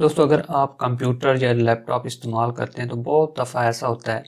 दोस्तों अगर आप कंप्यूटर या लैपटॉप इस्तेमाल करते हैं तो बहुत दफ़ा ऐसा होता है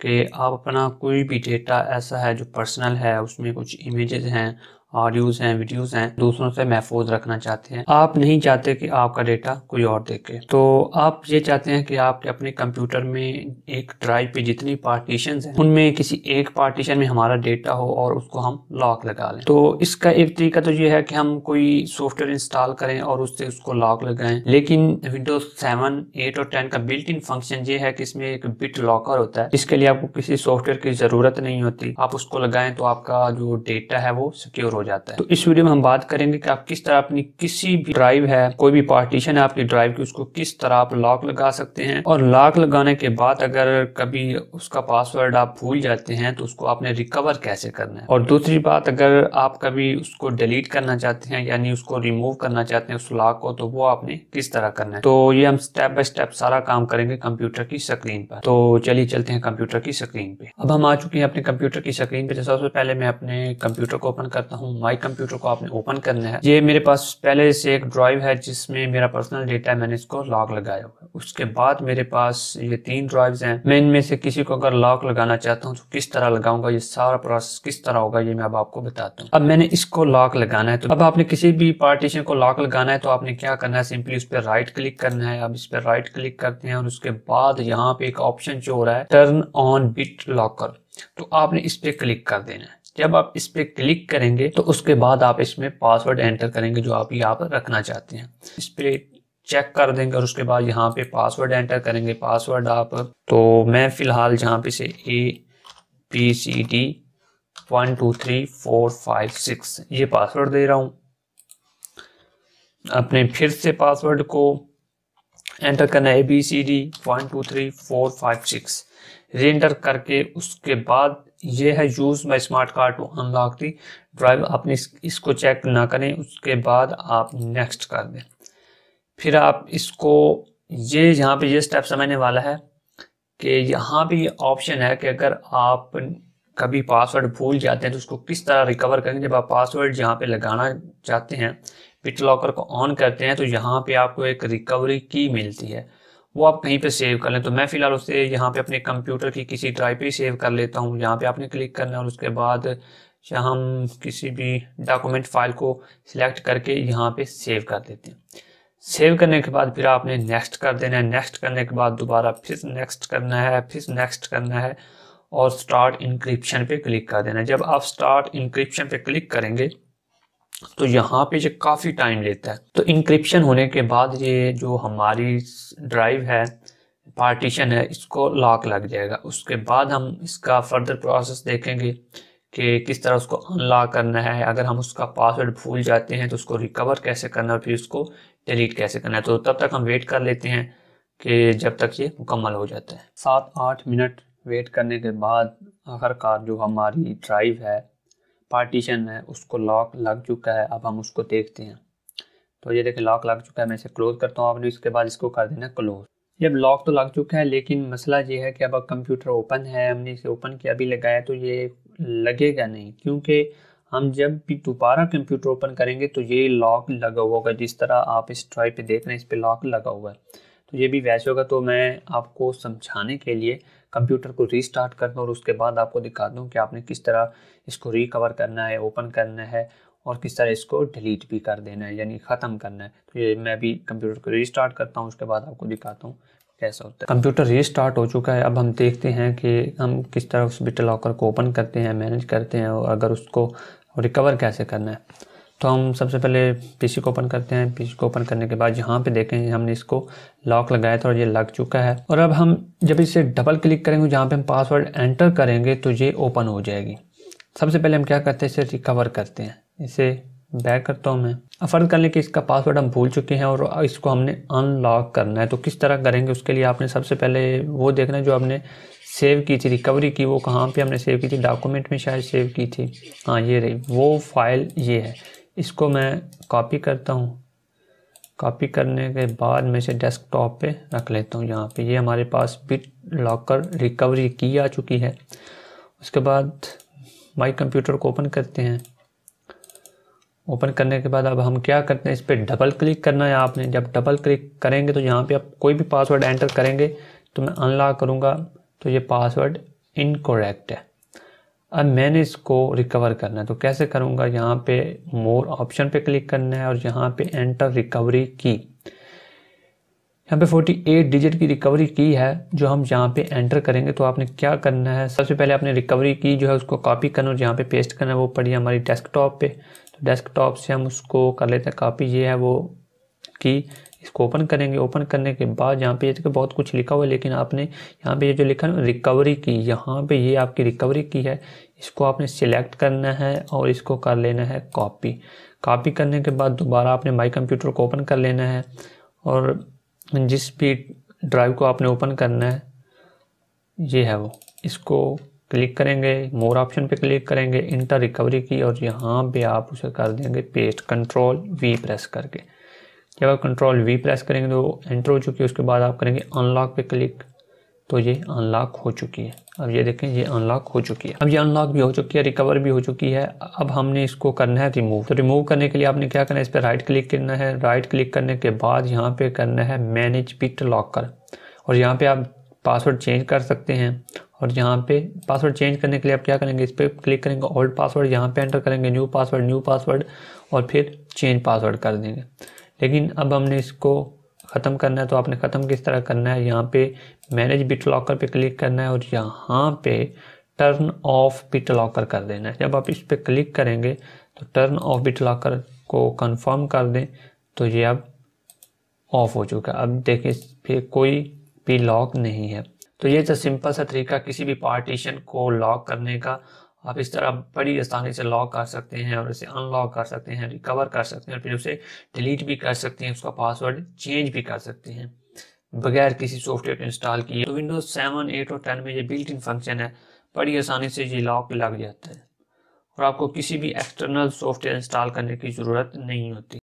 कि आप अपना कोई भी डेटा ऐसा है जो पर्सनल है, उसमें कुछ इमेजेस हैं, ऑडियोज़ हैं, वीडियोज़ हैं, दूसरों से महफूज रखना चाहते हैं। आप नहीं चाहते कि आपका डेटा कोई और देखे, तो आप ये चाहते हैं कि आपके अपने कंप्यूटर में एक ड्राइव पे जितनी पार्टीशंस हैं उनमें किसी एक पार्टीशन में हमारा डेटा हो और उसको हम लॉक लगा लें। तो इसका एक तरीका तो ये है कि हम कोई सॉफ्टवेयर इंस्टॉल करें और उससे उसको लॉक लगाएं, लेकिन विंडोज 7, 8 और 10 का बिल्ट इन फंक्शन ये है कि इसमें एक बिट लॉकर होता है, जिसके लिए आपको किसी सॉफ्टवेयर की जरूरत नहीं होती। आप उसको लगाएं तो आपका जो डेटा है वो सिक्योर हो जाता है। तो इस वीडियो में हम बात करेंगे कि आप किस तरह अपनी किसी भी ड्राइव है, कोई भी पार्टीशन है आपकी ड्राइव की, उसको किस तरह आप लॉक लगा सकते हैं, और लॉक लगाने के बाद अगर कभी उसका पासवर्ड आप भूल जाते हैं तो उसको आपने रिकवर कैसे करना है। और दूसरी बात, अगर आप कभी उसको डिलीट करना चाहते हैं यानी उसको रिमूव करना चाहते हैं उस लॉक को, तो वो आपने किस तरह करना है। तो ये हम स्टेप बाय स्टेप सारा काम करेंगे कंप्यूटर की स्क्रीन पर। तो चलिए चलते हैं कंप्यूटर की स्क्रीन पे। अब हम आ चुके हैं अपने कंप्यूटर की स्क्रीन पे। तो सबसे पहले मैं अपने कंप्यूटर को ओपन करता हूँ। माई कंप्यूटर को आपने ओपन करना है। ये मेरे पास पहले से एक ड्राइव है जिसमें मेरा पर्सनल डेटा है, मैंने इसको लॉक लगाया हुआ है। उसके बाद मेरे पास ये 3 ड्राइव्स हैं। मैं इनमें से किसी को अगर लॉक लगाना चाहता हूँ तो किस तरह लगाऊंगा, ये सारा प्रोसेस किस तरह होगा, ये मैं अब आपको बताता हूँ। अब मैंने इसको लॉक लगाना है। तो अब आपने किसी भी पार्टीशन को लॉक लगाना है तो आपने क्या करना है, सिंपली उस पर राइट क्लिक करना है। अब इस पर राइट क्लिक करते हैं और उसके बाद यहाँ पे एक ऑप्शन जो हो रहा है टर्न ऑन बिट लॉकर, तो आपने इस पे क्लिक कर देना है। जब आप इस पे क्लिक करेंगे तो उसके बाद आप इसमें पासवर्ड एंटर करेंगे जो आप यहाँ पर रखना चाहते हैं। इस पे चेक कर देंगे और उसके बाद यहाँ पे पासवर्ड एंटर करेंगे। पासवर्ड आप, तो मैं फिलहाल यहाँ पे से ABCD12345 ये पासवर्ड दे रहा हूँ। अपने फिर से पासवर्ड को एंटर करना है ABCD12345 रेंटर करके। उसके बाद ये है use my smart card to unlock the drive, आपने इसको चेक ना करें। उसके बाद आप नेक्स्ट कर दें। फिर आप इसको ये यहाँ पे ये स्टेप समझने वाला है कि यहाँ पे ये ऑप्शन है कि अगर आप कभी पासवर्ड भूल जाते हैं तो उसको किस तरह रिकवर करेंगे। जब आप पासवर्ड यहाँ पे लगाना चाहते हैं, बिट लॉकर को ऑन करते हैं तो यहाँ पे आपको एक रिकवरी की मिलती है, वो आप कहीं पे सेव कर लें। तो मैं फिलहाल उसे यहाँ पे अपने कंप्यूटर की किसी ड्राइव पे सेव कर लेता हूँ। यहाँ पे आपने क्लिक करना है और उसके बाद हम किसी भी डॉक्यूमेंट फाइल को सिलेक्ट करके यहाँ पे सेव कर देते हैं। सेव करने के बाद फिर आपने नेक्स्ट कर देना है। नेक्स्ट करने के बाद दोबारा फिर नेक्स्ट करना है, फिर नेक्स्ट करना है और स्टार्ट इंक्रिप्शन पे क्लिक कर देना है। जब आप स्टार्ट इंक्रिप्शन पे क्लिक करेंगे तो यहाँ पे जो काफ़ी टाइम लेता है, तो इंक्रिप्शन होने के बाद ये जो हमारी ड्राइव है, पार्टीशन है, इसको लॉक लग जाएगा। उसके बाद हम इसका फर्दर प्रोसेस देखेंगे कि किस तरह उसको अनलॉक करना है, अगर हम उसका पासवर्ड भूल जाते हैं तो उसको रिकवर कैसे करना है, फिर उसको डिलीट कैसे करना है। तो तब तक हम वेट कर लेते हैं कि जब तक ये मुकम्मल हो जाता है। 7-8 मिनट वेट करने के बाद आखिरकार जो हमारी ड्राइव है, पार्टीशन है, उसको लॉक लग चुका है। अब हम उसको देखते हैं। तो ये देखिए लॉक लग चुका है। मैं इसे क्लोज करता हूँ। आपने इसके बाद इसको कर देना क्लोज। जब लॉक तो लग चुका है, लेकिन मसला ये है कि अब कंप्यूटर ओपन है, हमने इसे ओपन किया, अभी लगाया तो ये लगेगा नहीं, क्योंकि हम जब भी दोबारा कंप्यूटर ओपन करेंगे तो ये लॉक लगा हुआ होगा। जिस तरह आप इस ड्राइव पर देख रहे हैं, इस पर लॉक लगा हुआ है, तो ये भी वैसे होगा। तो मैं आपको समझाने के लिए कंप्यूटर को रीस्टार्ट करता हूँ और उसके बाद आपको दिखा दूँ कि आपने किस तरह इसको रिकवर करना है, ओपन करना है और किस तरह इसको डिलीट भी कर देना है यानी ख़त्म करना है। तो ये मैं भी कंप्यूटर को रीस्टार्ट करता हूँ, उसके बाद आपको दिखाता हूँ कैसा होता है। कंप्यूटर रीस्टार्ट हो चुका है। अब हम देखते हैं कि हम किस तरह उस बिट लॉकर को ओपन करते हैं, मैनेज करते हैं और अगर उसको रिकवर कैसे करना है। तो हम सबसे पहले पीसी को ओपन करते हैं। पीसी को ओपन करने के बाद यहाँ पे देखें हमने इसको लॉक लगाया था और ये लग चुका है। और अब हम जब इसे डबल क्लिक करेंगे, जहाँ पे हम पासवर्ड एंटर करेंगे, तो ये ओपन हो जाएगी। सबसे पहले हम क्या करते हैं, इसे रिकवर करते हैं। इसे बैक करता हूँ मैं। अफर्द कर लें कि इसका पासवर्ड हम भूल चुके हैं और इसको हमने अनलॉक करना है। तो किस तरह करेंगे, उसके लिए आपने सबसे पहले वो देखना है जो आपने सेव की थी, रिकवरी की, वो कहाँ पे हमने सेव की थी, डॉक्यूमेंट में शायद सेव की थी। हाँ, ये रही वो फाइल, ये है। इसको मैं कॉपी करता हूँ। कॉपी करने के बाद मैं इसे डेस्कटॉप पे रख लेता हूँ। यहाँ पे ये हमारे पास बिट लॉकर रिकवरी की आ चुकी है। उसके बाद माई कंप्यूटर को ओपन करते हैं ओपन करने के बाद अब हम क्या करते हैं, इस पर डबल क्लिक करना है आपने। जब डबल क्लिक करेंगे तो यहाँ पे आप कोई भी पासवर्ड एंटर करेंगे, तो मैं अनलॉक करूँगा तो ये पासवर्ड इनकोरेक्ट है। अब मैंने इसको रिकवर करना है तो कैसे करूँगा, यहाँ पे मोर ऑप्शन पे क्लिक करना है और यहाँ पे एंटर रिकवरी की। यहाँ पे 48 डिजिट की रिकवरी की है जो हम यहाँ पे एंटर करेंगे। तो आपने क्या करना है, सबसे पहले आपने रिकवरी की जो है उसको कॉपी करना और यहाँ पे पेस्ट करना है। वो पड़ी हमारी डेस्कटॉप पे, तो डेस्कटॉप से हम उसको कर लेते हैं कॉपी। ये है वो की, इसको ओपन करेंगे। ओपन करने के बाद यहाँ पे ये बहुत कुछ लिखा हुआ है, लेकिन आपने यहाँ पे ये जो लिखा है रिकवरी की, यहाँ पे ये आपकी रिकवरी की है, इसको आपने सिलेक्ट करना है और इसको कर लेना है कॉपी। कॉपी करने के बाद दोबारा आपने माई कंप्यूटर को ओपन कर लेना है और जिस भी ड्राइव को आपने ओपन करना है, ये है वो, इसको क्लिक करेंगे, मोर ऑप्शन पे क्लिक करेंगे, इंटर रिकवरी की और यहाँ पे आप उसे कर देंगे पेस्ट, Ctrl+V प्रेस करके। जब आप Ctrl+V प्रेस करेंगे तो एंटर हो चुकी है। उसके बाद आप करेंगे अनलॉक पे क्लिक, तो ये अनलॉक हो चुकी है। अब ये देखें ये अनलॉक हो चुकी है। अब ये अनलॉक भी हो चुकी है, रिकवर भी हो चुकी है। अब हमने इसको करना है रिमूव। तो रिमूव करने के लिए आपने क्या करना है, इस पर राइट क्लिक करना है। राइट क्लिक करने के बाद यहाँ पे करना है मैनेज BitLocker और यहाँ पे आप पासवर्ड चेंज कर सकते हैं। और यहाँ पे पासवर्ड चेंज करने के लिए आप क्या करेंगे, इस पर क्लिक करेंगे, ओल्ड पासवर्ड यहाँ पर एंटर करेंगे, न्यू पासवर्ड और फिर चेंज पासवर्ड कर देंगे। लेकिन अब हमने इसको ख़त्म करना है, तो आपने ख़त्म किस तरह करना है, यहाँ पे मैनेज BitLocker पे क्लिक करना है और यहाँ पे टर्न ऑफ BitLocker कर देना है। जब आप इस पर क्लिक करेंगे तो टर्न ऑफ BitLocker को कंफर्म कर दें, तो ये अब ऑफ हो चुका है। अब देखिए इस पर कोई भी लॉक नहीं है। तो ये तो सिंपल सा तरीका किसी भी पार्टीशन को लॉक करने का। आप इस तरह बड़ी आसानी से लॉक कर सकते हैं और इसे अनलॉक कर सकते हैं, रिकवर कर सकते हैं और फिर उसे डिलीट भी कर सकते हैं, उसका पासवर्ड चेंज भी कर सकते हैं बगैर किसी सॉफ्टवेयर को इंस्टॉल किए। तो विंडोज़ 7, 8 और 10 में ये बिल्ट इन फंक्शन है, बड़ी आसानी से ये लॉक लग जाता है और आपको किसी भी एक्सटर्नल सॉफ्टवेयर इंस्टॉल करने की ज़रूरत नहीं होती।